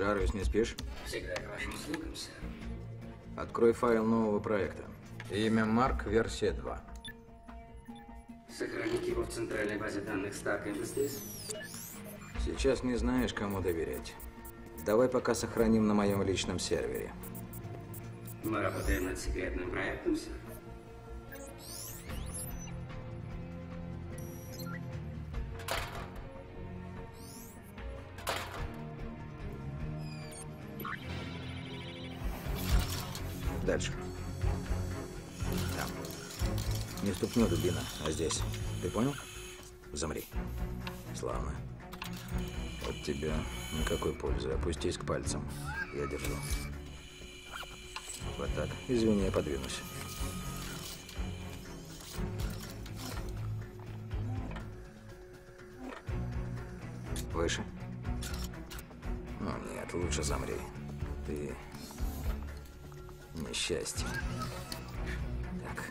Жарвис, не спишь? Всегда к вашим услугам, сэр. Открой файл нового проекта. Имя Марк, версия 2. Сохранить его в центральной базе данных Старк МБС. Сейчас не знаешь, кому доверять. Давай пока сохраним на моем личном сервере. Мы работаем над секретным проектом, сэр. Дальше. Там. Не ступню, дубина, а здесь. Ты понял? Замри. Славно. От тебя никакой пользы. Опустись к пальцам. Я держу. Вот так. Извини, я подвинусь. Выше? Ну нет, лучше замри. Ты... несчастье. Так.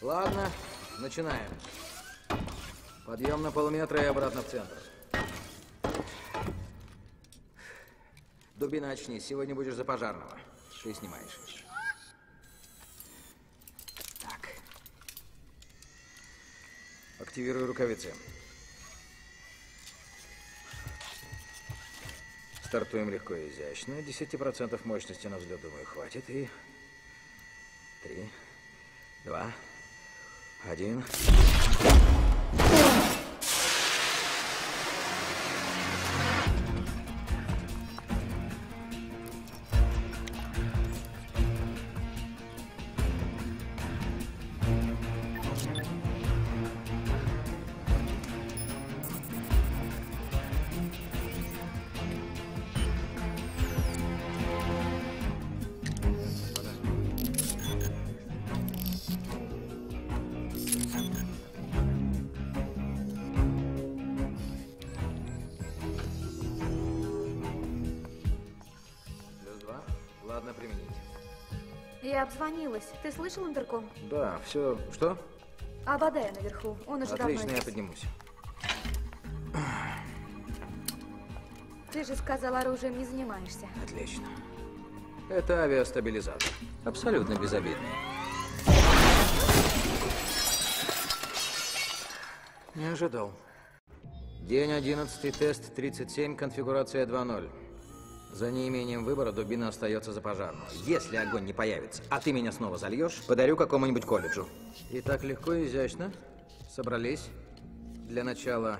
Ладно, начинаем. Подъем на полметра и обратно в центр. Дубина, очнись. Сегодня будешь за пожарного. Ты снимаешь. Так. Активируй рукавицы. Стартуем легко и изящно. 10% мощности на взлет, думаю, хватит. И 3, 2, 1. Ладно, применить. Я обзвонилась. Ты слышал интерком? Да, все. Что? Абадая наверху. Он уже давно. Отлично, я поднимусь. Ты же сказал, оружием не занимаешься. Отлично. Это авиастабилизатор. Абсолютно безобидный. Не ожидал. День 11, тест 37, конфигурация 2.0. За неимением выбора дубина остается за пожарную. Если огонь не появится, а ты меня снова зальешь, подарю какому-нибудь колледжу. И так легко и изящно собрались. Для начала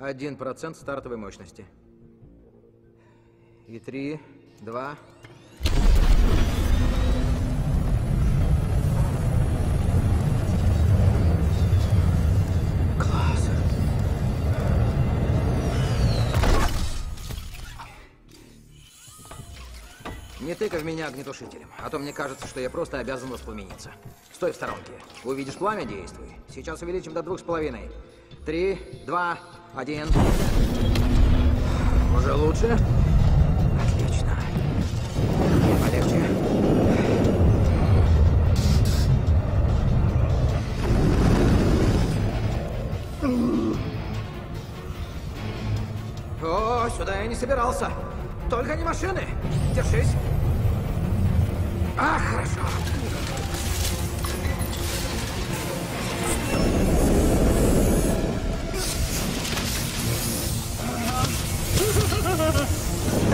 1% стартовой мощности. И 3, 2... Не тыкай в меня огнетушителем, а то мне кажется, что я просто обязан воспламениться. Стой в сторонке. Увидишь пламя, действуй. Сейчас увеличим до 2,5. 3, 2, 1. Уже лучше? Отлично. Полегче. О, сюда я не собирался. Только не машины. Держись. А, хорошо.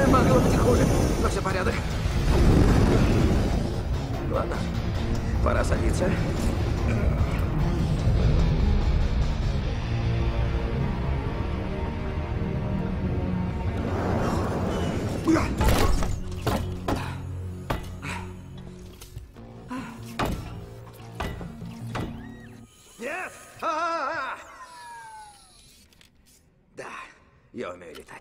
Могло быть хуже, но все порядок. Ладно, пора садиться. Нет! Да, я умею летать.